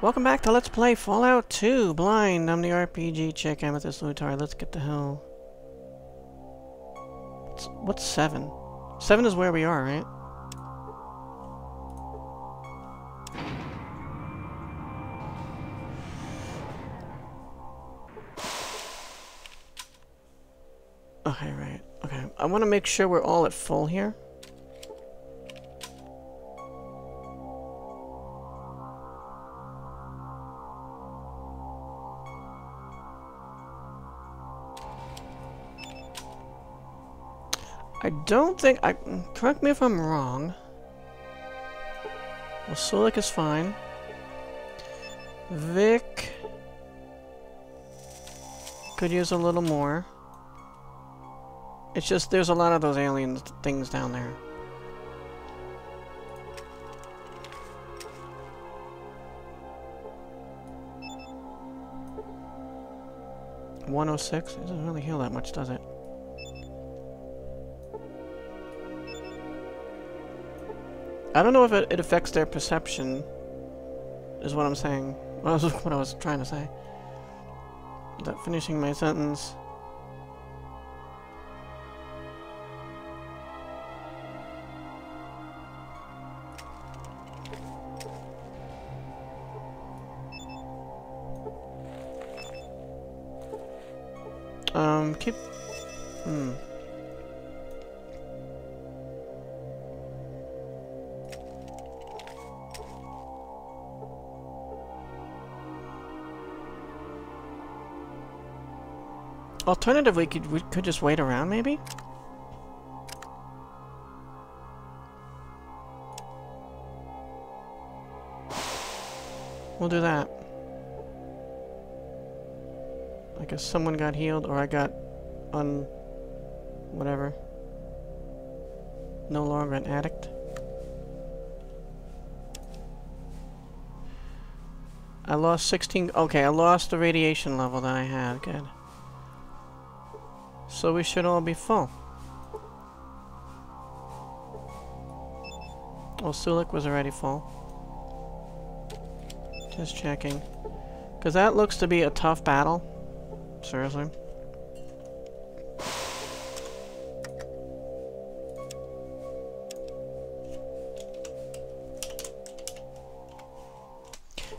Welcome back to Let's Play Fallout 2 Blind. I'm the RPG Chick, Amethyst Lutari. Let's get the hell... What's 7? 7 is where we are, right? Okay, right. Okay. I want to make sure we're all at full here. I don't think I... Correct me if I'm wrong. Well, Sulik is fine. Vic... could use a little more. It's just there's a lot of those alien things down there. $106? It doesn't really heal that much, does it? I don't know if it affects their perception, is what I'm saying. Well, that's what I was trying to say. Without finishing my sentence. Keep... Alternatively, we could just wait around, maybe? We'll do that. I guess someone got healed, or I got... whatever. No longer an addict. I lost 16... Okay, I lost the radiation level that I had. Good. So we should all be full. Well, Sulik was already full. Just checking. Because that looks to be a tough battle. Seriously.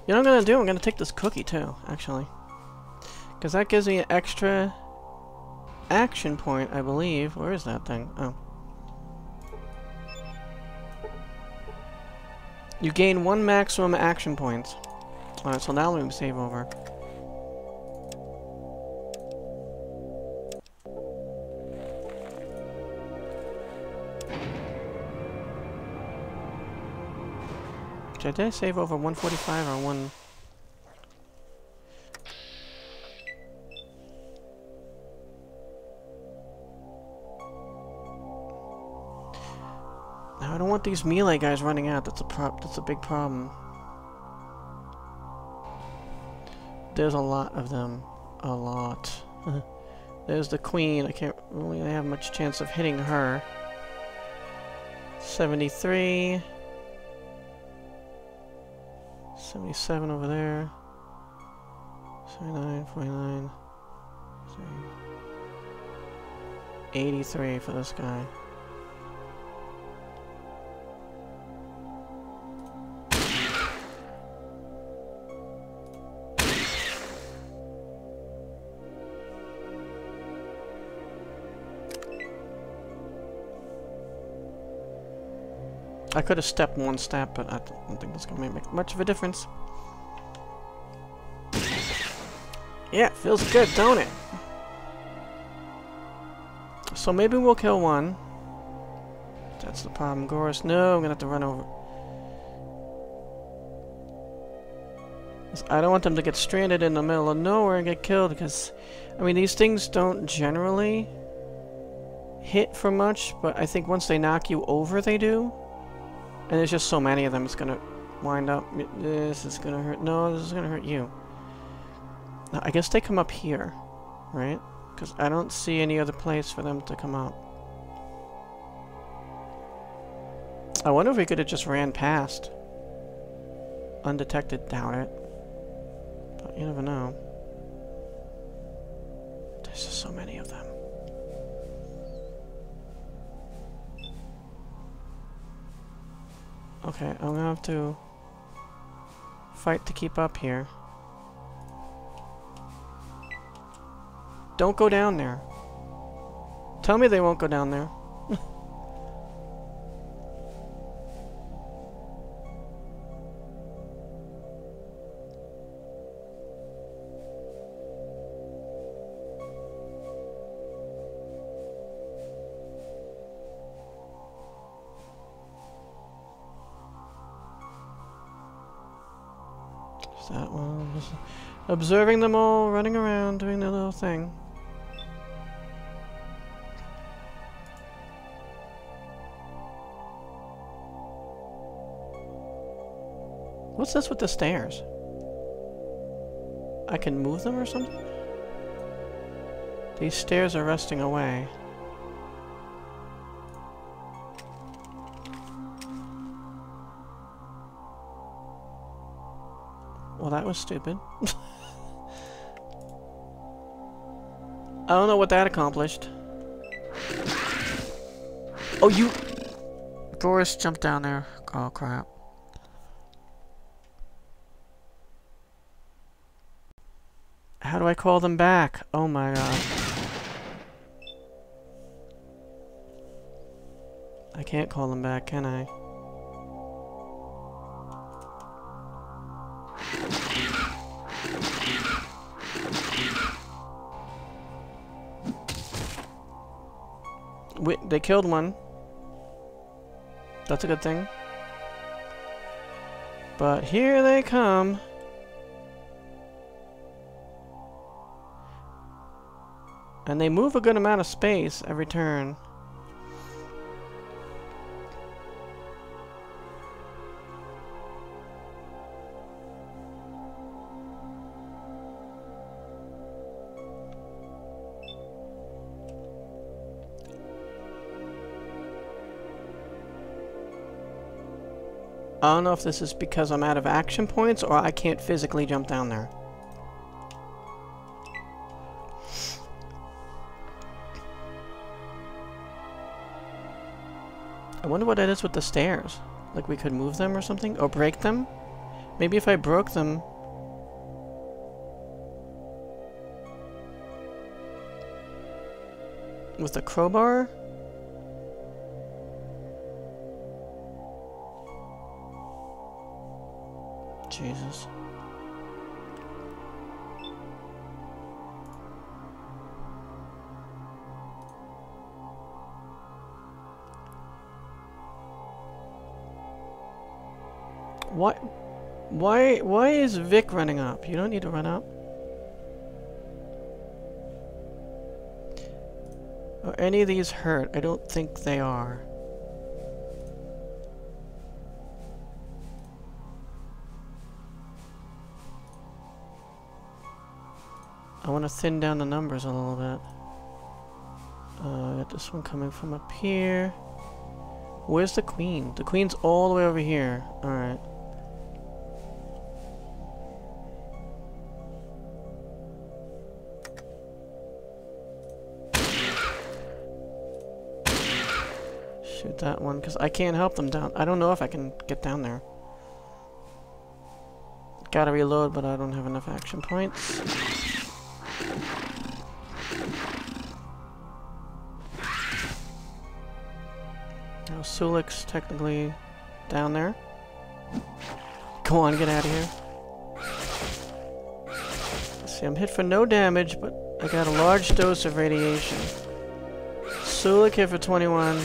You know what I'm going to do? I'm going to take this cookie too, actually. Because that gives me an extra... action point, I believe. Where is that thing? Oh. You gain one maximum action point. Alright, so now let me save over. Did I save over 145 or 1... I don't want these melee guys running out. That's a big problem. There's a lot of them. A lot. There's the queen. I can't really have much chance of hitting her. 73. 77 over there. 79, 49. 83 for this guy. I could have stepped one step, but I don't think that's going to make much of a difference. Yeah, feels good, don't it? So maybe we'll kill one. That's the problem, Goris. No, I'm going to have to run over. I don't want them to get stranded in the middle of nowhere and get killed, because... I mean, these things don't generally hit for much, but I think once they knock you over, they do. And there's just so many of them, it's gonna wind up... This is gonna hurt... No, this is gonna hurt you. Now, I guess they come up here, right? Because I don't see any other place for them to come up. I wonder if we could have just ran past. Undetected, doubt it. But you never know. There's just so many of them. Okay, I'm gonna have to fight to keep up here. Don't go down there. Tell me they won't go down there. That one. Just observing them all, running around, doing their little thing. What's this with the stairs? I can move them or something? These stairs are rusting away. Well, that was stupid. I don't know what that accomplished. Oh, you... Goris jumped down there. Oh, crap. How do I call them back? Oh, my God. I can't call them back, can I? They killed one. That's a good thing. But here they come. And they move a good amount of space every turn. I don't know if this is because I'm out of action points or I can't physically jump down there. I wonder what it is with the stairs. Like we could move them or something? Or break them? Maybe if I broke them... with a crowbar? Jesus. Why is Vic running up? You don't need to run up. Are any of these hurt? I don't think they are. I want to thin down the numbers a little bit. Got this one coming from up here. Where's the queen? The queen's all the way over here. Alright. Shoot that one, because I can't help them down. I don't know if I can get down there. Gotta reload, but I don't have enough action points. Now Sulik's technically down there. Go on, get out of here. Let's see, I'm hit for no damage, but I got a large dose of radiation. Sulik hit for 21.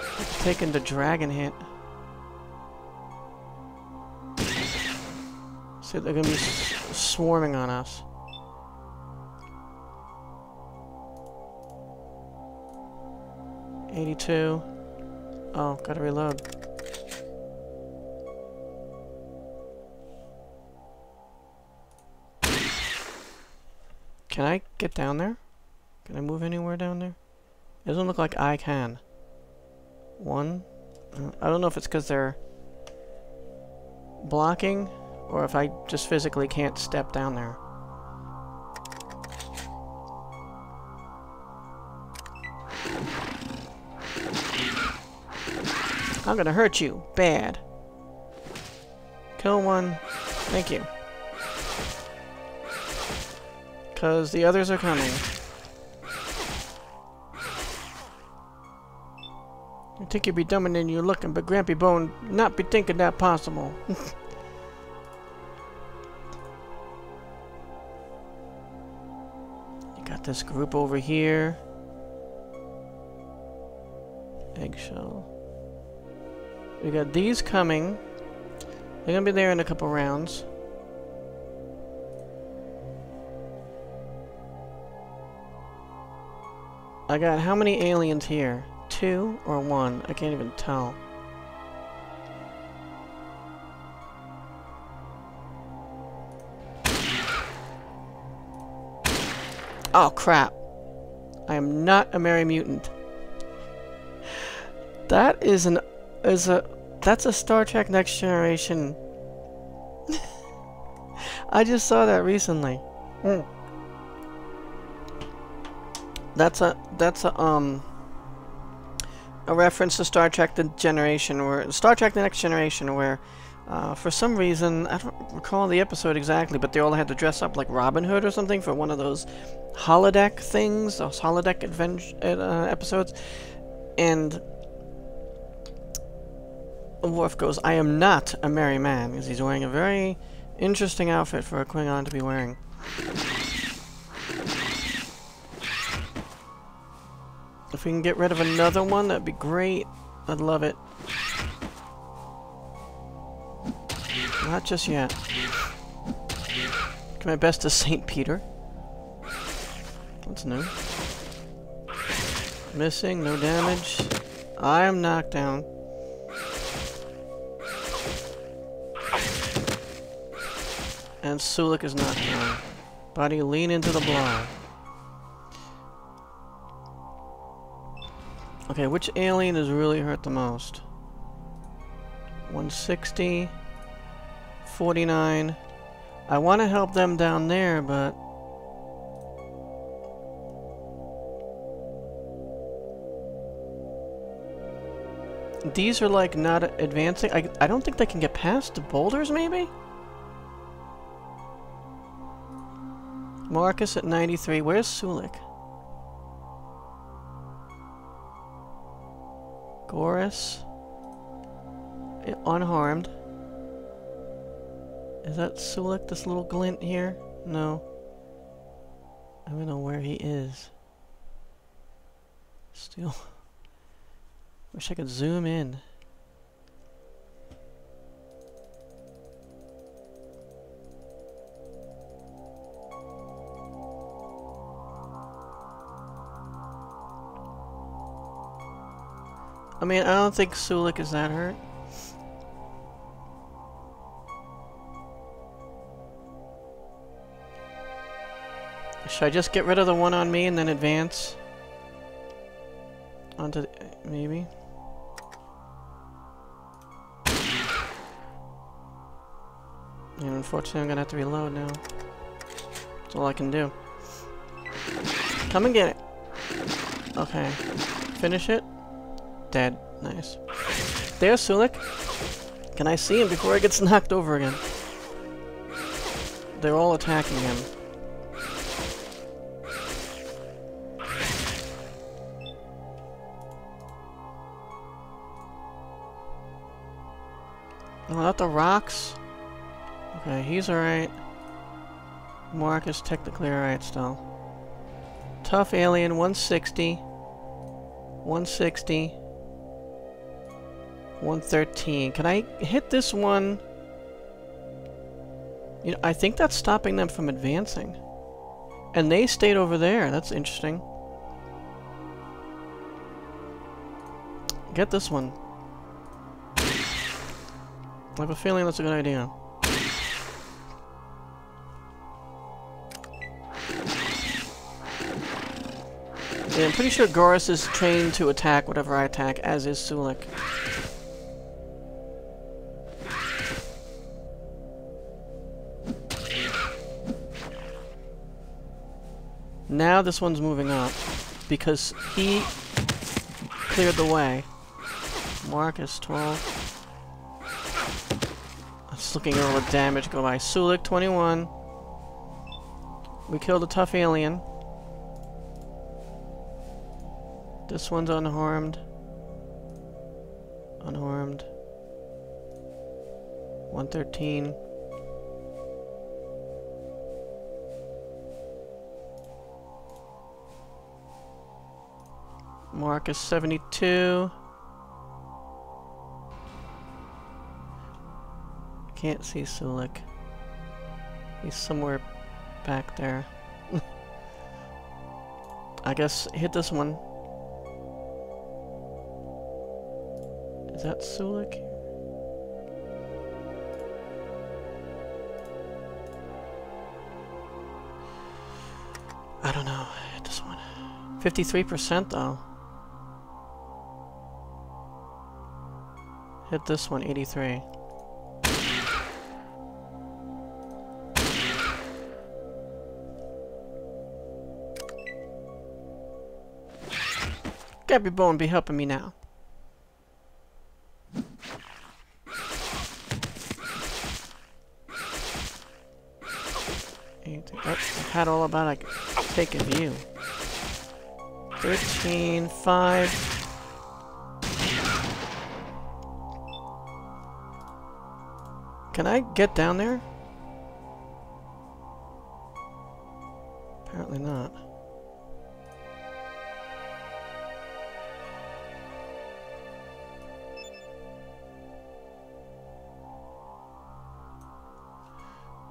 I've taken the dragon hit. See, they're gonna be swarming on us. '82. Oh, gotta reload. Can I get down there? Can I move anywhere down there? It doesn't look like I can. One. I don't know if it's because they're blocking or if I just physically can't step down there. I'm gonna hurt you bad. Kill one. Thank you. 'Cause the others are coming. I think you'd be dumber than you looking, but Grampy Bone not be thinking that possible. You got this group over here. Eggshell. We got these coming. They're gonna be there in a couple rounds. I got how many aliens here? Two or one? I can't even tell. Oh crap. I am not a merry mutant. That is a Star Trek: Next Generation. I just saw that recently. Mm. That's a reference to Star Trek: The Generation, where Star Trek: The Next Generation, where for some reason I don't recall the episode exactly, but they all had to dress up like Robin Hood or something for one of those holodeck things, those holodeck adventure episodes, and Worf goes, "I am not a merry man," because he's wearing a very interesting outfit for a Klingon to be wearing. If we can get rid of another one, that'd be great. I'd love it. Not just yet. Do my best to St. Peter. That's new. Missing, no damage. I am knocked down. And Sulik is knocked down. Body lean into the blow. Okay, which alien is really hurt the most? 160... 49... I want to help them down there, but... these are like not advancing. I don't think they can get past the boulders, maybe? Marcus at 93. Where's Sulik? Goris, unharmed. Is that Sulik, this little glint here? No. I don't know where he is. Still. Wish I could zoom in. I mean, I don't think Sulik is that hurt. Should I just get rid of the one on me and then advance? Onto the, maybe? And unfortunately, I'm gonna have to reload now. That's all I can do. Come and get it! Okay. Finish it. Dead. Nice. There's Sulik. Can I see him before he gets knocked over again? They're all attacking him. Oh, not the rocks? Okay, he's alright. Mark is technically alright still. Tough alien, 160. 160. 113. Can I hit this one? You know, I think that's stopping them from advancing. And they stayed over there. That's interesting. Get this one. I have a feeling that's a good idea. Yeah, I'm pretty sure Goris is trained to attack whatever I attack, as is Sulik. Now this one's moving up because he cleared the way. Marcus 12. I'm just looking at all the damage go by. Sulik 21. We killed a tough alien. This one's unharmed. Unharmed. 113. Marcus 72. Can't see Sulik. He's somewhere back there. I guess hit this one. Is that Sulik? I don't know. Hit this one. 53% though. Hit this one, 83. Gabby Bone be helping me now. Had all about I could take a view. 13, 5. Can I get down there? Apparently not.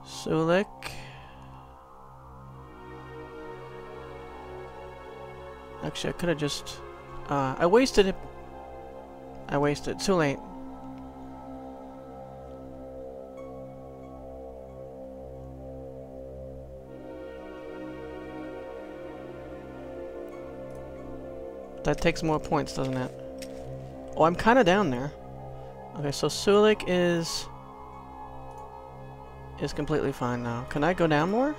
Sulik. Actually, I could have just... I wasted it. I wasted. Too late. That takes more points, doesn't it? Oh, I'm kind of down there. Okay, so Sulik is completely fine now. Can I go down more?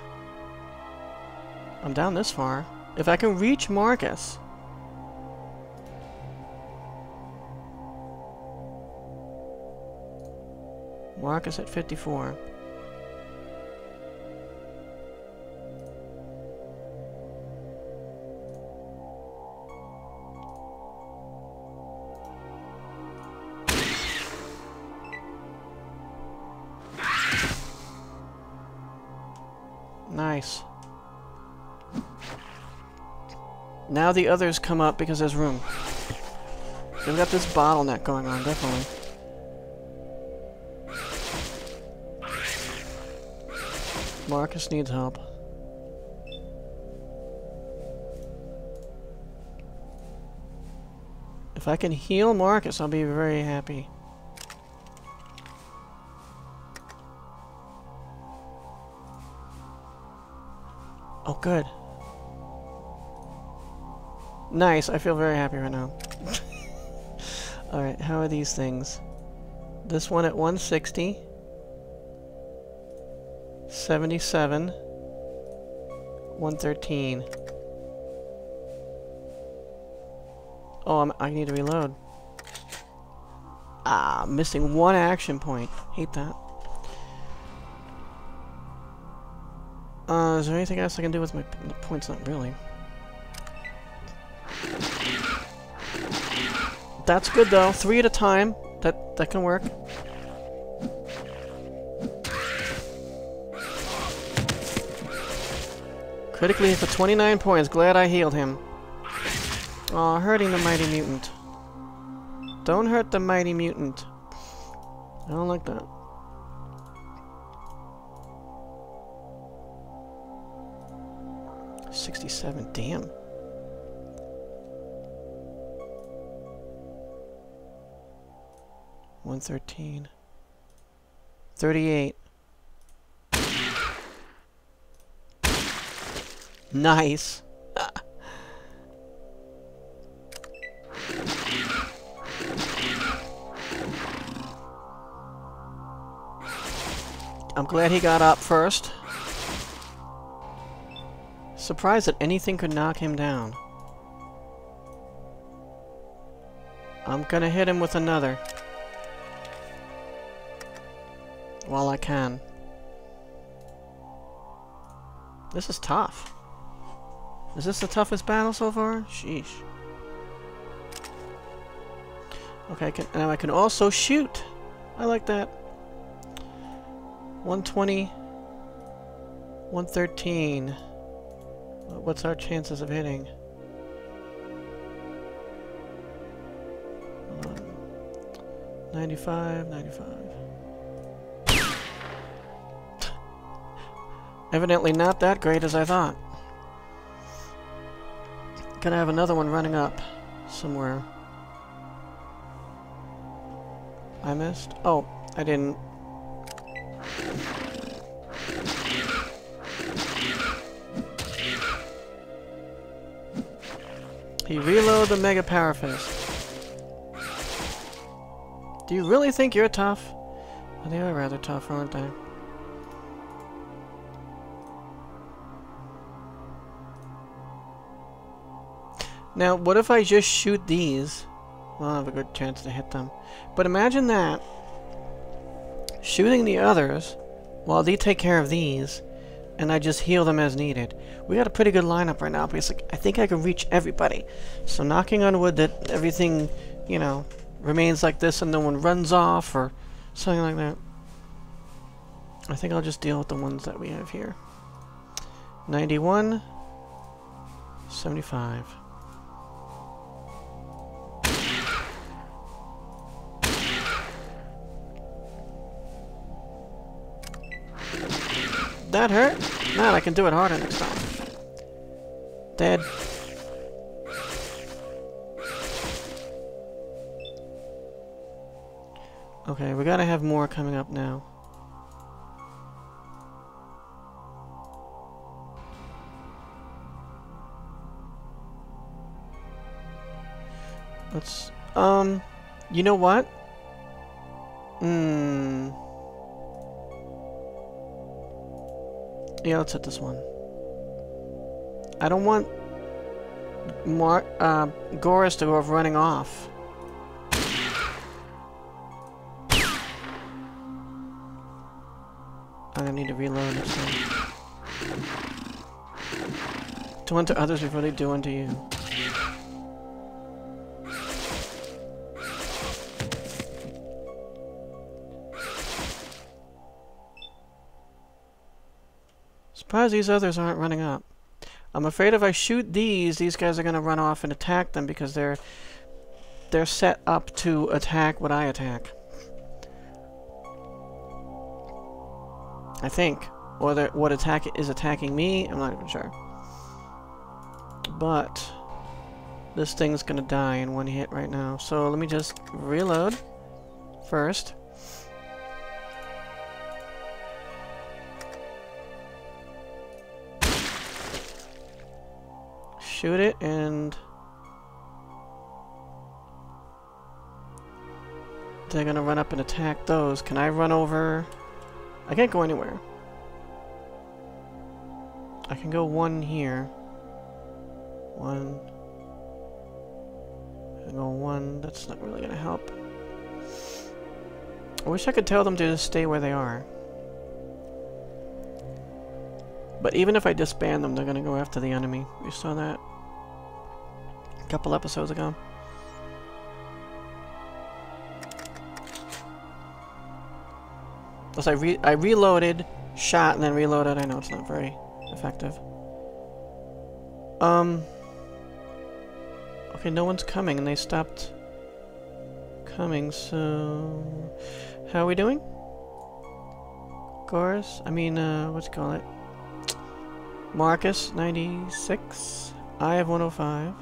I'm down this far. If I can reach Marcus. Marcus at 54. Nice. Now the others come up because there's room. We've got this bottleneck going on, definitely. Marcus needs help. If I can heal Marcus, I'll be very happy. Oh, good. Nice, I feel very happy right now. Alright, how are these things? This one at 160. 77. 113. Oh, I need to reload. Ah, missing one action point. Hate that. Is there anything else I can do with my points? Not really. That's good though. 3 at a time. That can work. Critically hit for 29 points. Glad I healed him. Aw, hurting the mighty mutant. Don't hurt the mighty mutant. I don't like that. $67. Damn. $113. 38. Nice. I'm glad he got up first. Surprised that anything could knock him down. I'm gonna hit him with another. While I can. This is tough. Is this the toughest battle so far? Sheesh. Okay, now I can also shoot. I like that. 120. 113. What's our chances of hitting? Hold on. 95, 95. Evidently not that great as I thought. Gonna have another one running up somewhere. I missed? Oh, I didn't. He reloaded the Mega Power Fist. Do you really think you're tough? Well, they are rather tough, aren't they? Now, what if I just shoot these? Well, I'll have a good chance to hit them. But imagine that. Shooting the others while they take care of these, and I just heal them as needed. We got a pretty good lineup right now, because I think I can reach everybody. So knocking on wood that everything, you know, remains like this and no one runs off or something like that. I think I'll just deal with the ones that we have here. 91. 75. That hurt? Man, I can do it harder next time. Dead. Okay, we gotta have more coming up now. Let's... You know what? Yeah, let's hit this one. I don't want Goris to go off running off. I'm gonna need to reload this thing. Do unto others before they do unto you. Surprised these others aren't running up. I'm afraid if I shoot these guys are gonna run off and attack them because they're set up to attack what I attack. I think. Or what attack is attacking me, I'm not even sure. But this thing's gonna die in one hit right now. So let me just reload first. Shoot it and they're gonna run up and attack those. Can I run over? I can't go anywhere. I can go one here. One. I can go one. That's not really gonna help. I wish I could tell them to just stay where they are. But even if I disband them, they're gonna go after the enemy. You saw that a couple episodes ago. Plus I reloaded, shot, and then reloaded. I know it's not very effective. Okay, no one's coming, and they stopped coming, so... How are we doing? Goris? I mean, what's it called? Marcus, 96. I have 105.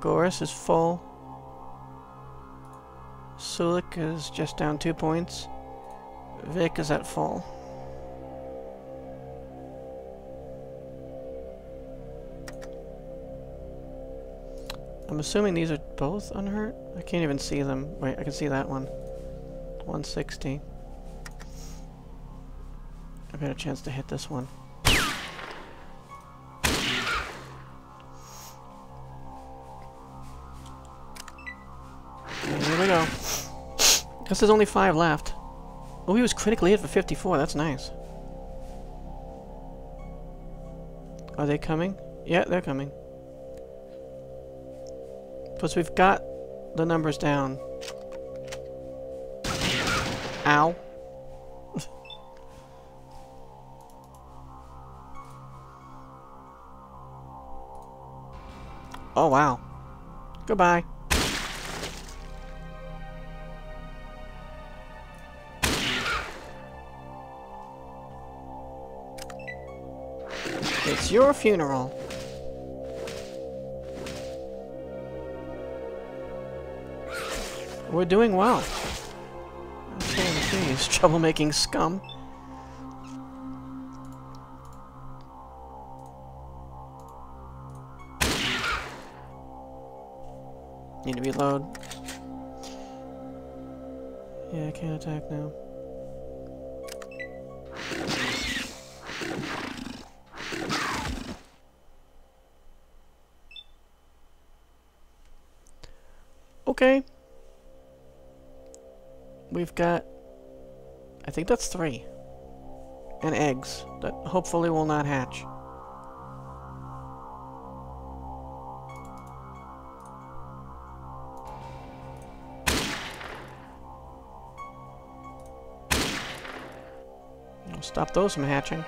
Goris is full. Sulik is just down 2 points. Vic is at full. I'm assuming these are both unhurt? I can't even see them. Wait, I can see that one. 160. I've got a chance to hit this one. Guess there's only 5 left. Oh, he was critically hit for 54. That's nice. Are they coming? Yeah, they're coming. Plus, we've got the numbers down. Ow. Oh, wow. Goodbye. It's your funeral. We're doing well. Okay, geez, troublemaking scum. Need to reload. Yeah, I can't attack now. Okay. We've got... I think that's 3. And eggs that hopefully will not hatch. Stop those from hatching.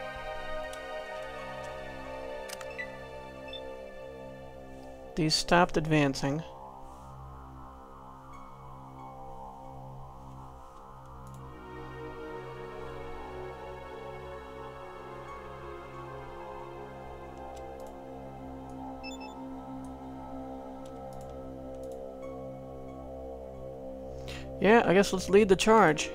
These stopped advancing. Yeah, I guess let's lead the charge.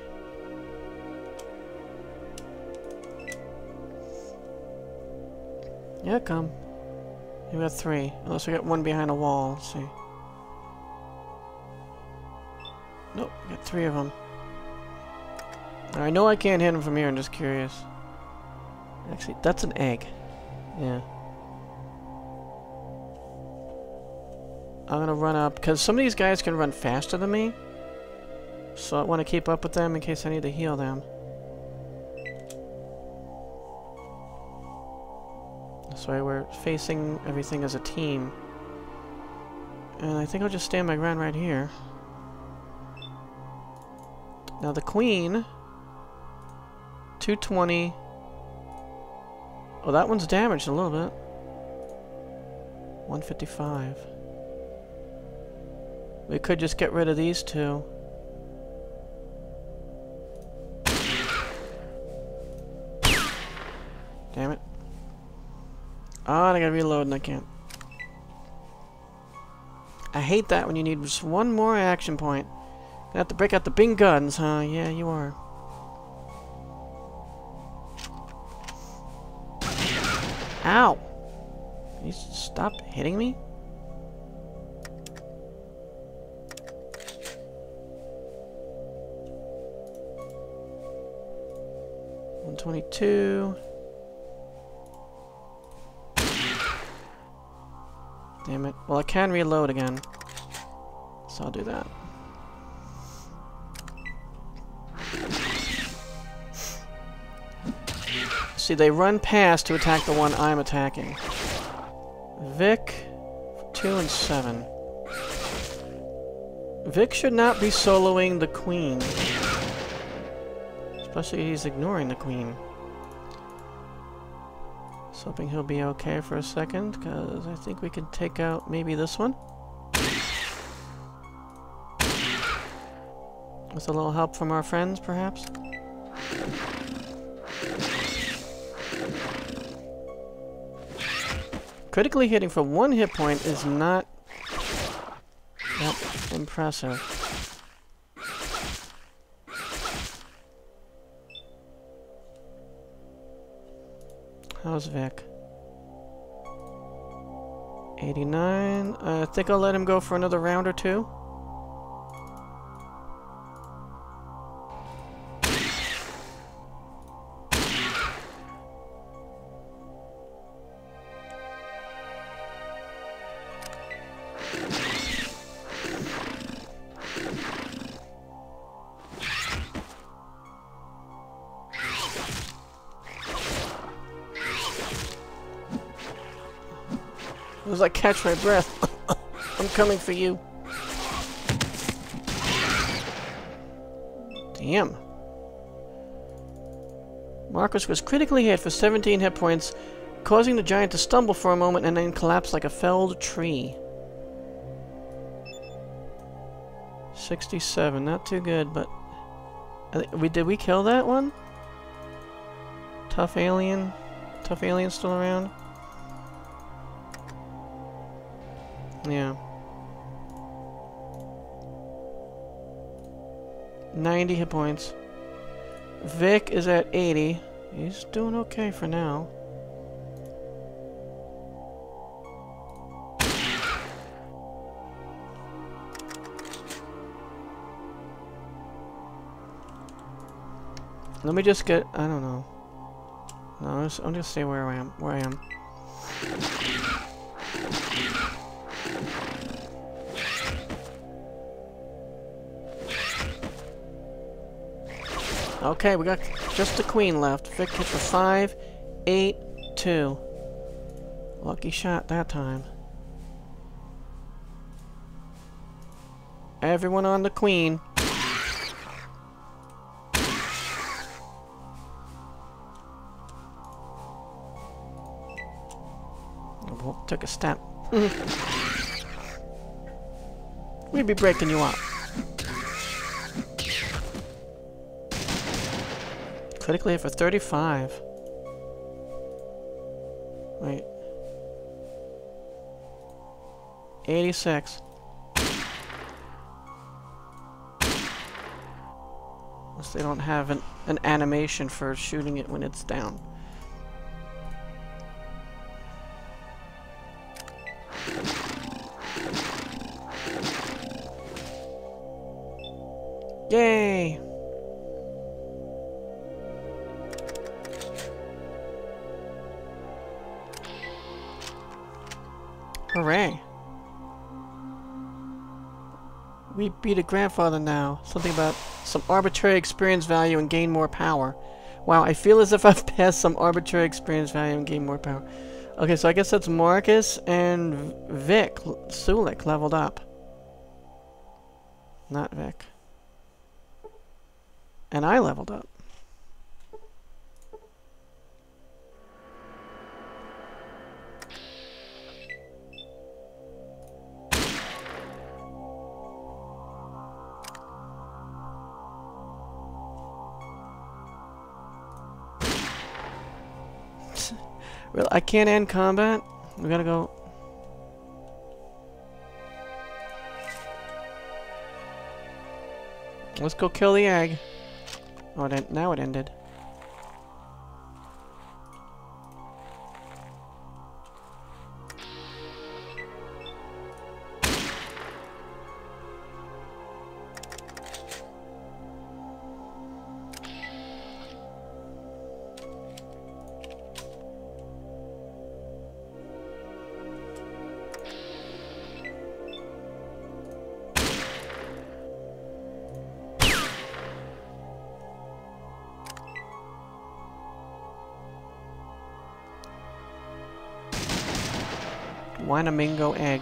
Yeah, come. We got 3. Unless we got one behind a wall. Let's see. Nope, we got 3 of them. I know I can't hit them from here, I'm just curious. Actually, that's an egg. Yeah. I'm gonna run up, because some of these guys can run faster than me. So I want to keep up with them in case I need to heal them. So we're facing everything as a team. And I think I'll just stand my ground right here. Now the queen... 220... Oh, that one's damaged a little bit. 155. We could just get rid of these two. Damn it. Ah, I gotta reload and I can't. I hate that when you need just one more action point. Gonna have to break out the big guns, huh? Yeah, you are. Ow! Can you stop hitting me? $122. Damn it. Well, I can reload again. So I'll do that. See, they run past to attack the one I'm attacking. Vic, 2 and 7. Vic should not be soloing the queen. Especially he's ignoring the queen. Hoping he'll be okay for a second, because I think we can take out maybe this one. With a little help from our friends, perhaps. Critically hitting for 1 hit point is not that impressive. How's Vic? 89. I think I'll let him go for another round or 2. as I catch my breath. I'm coming for you. Damn. Marcus was critically hit for 17 hit points, causing the giant to stumble for a moment and then collapse like a felled tree. 67, not too good, but... Did we kill that one? Tough alien? Tough alien still around? Yeah. 90 hit points. Vic is at 80. He's doing okay for now. Let me just get... I don't know. No, I'm just stay where I am. Okay, we got just the queen left. Vic hit the 5, 8, 2. Lucky shot that time. Everyone on the queen. Took a step. We'd be breaking you up. Critically hit for 35. Wait. 86. Unless they don't have an animation for shooting it when it's down. Yay! Hooray! We beat a grandfather now. Something about some arbitrary experience value and gain more power. Wow, I feel as if I've passed some arbitrary experience value and gain more power. Okay, so I guess that's Marcus and Vic. Sulik leveled up. Not Vic. And I leveled up. Well, I can't end combat. We gotta go. Let's go kill the egg. Oh, now it ended. Wanamingo egg.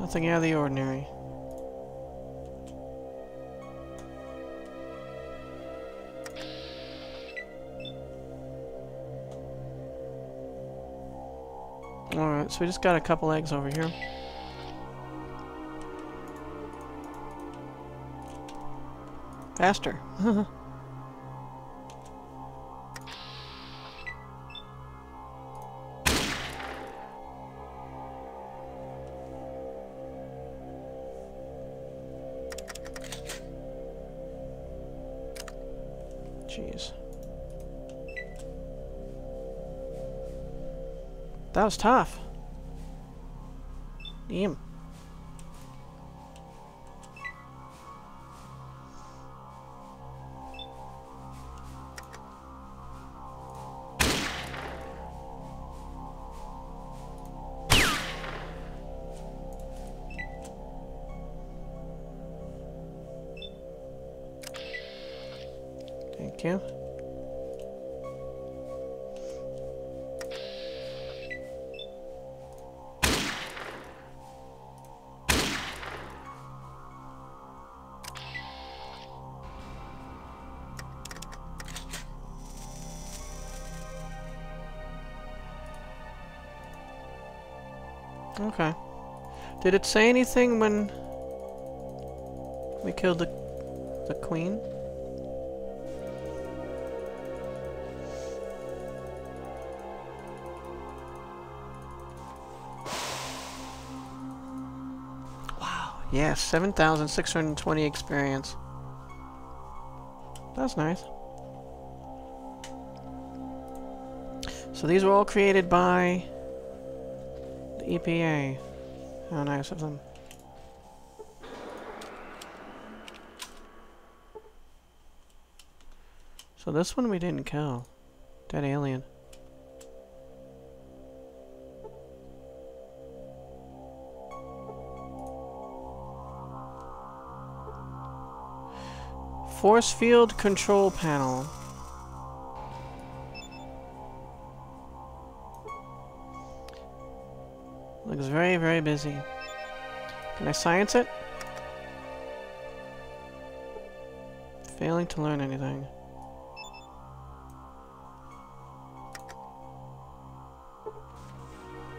Nothing out of the ordinary. Alright, so we just got a couple eggs over here. Faster. Jeez. That was tough. Damn. Thank you. Okay. Did it say anything when we killed the queen? Wow. Yeah, 7,620 experience. That's nice. So these were all created by the EPA. How nice of them. So this one we didn't kill. Dead alien. Force field control panel. Looks very, very busy. Can I science it? Failing to learn anything.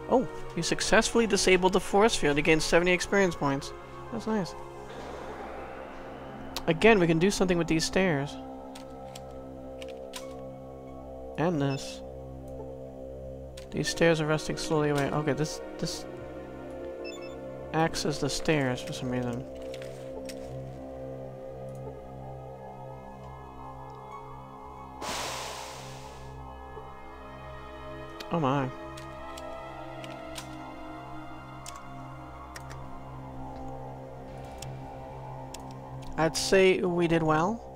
Oh, you successfully disabled the force field. You gained 70 experience points. That's nice. Again, we can do something with these stairs. And this. These stairs are rusting slowly away. Okay, this acts as the stairs for some reason. Oh my. I'd say we did well.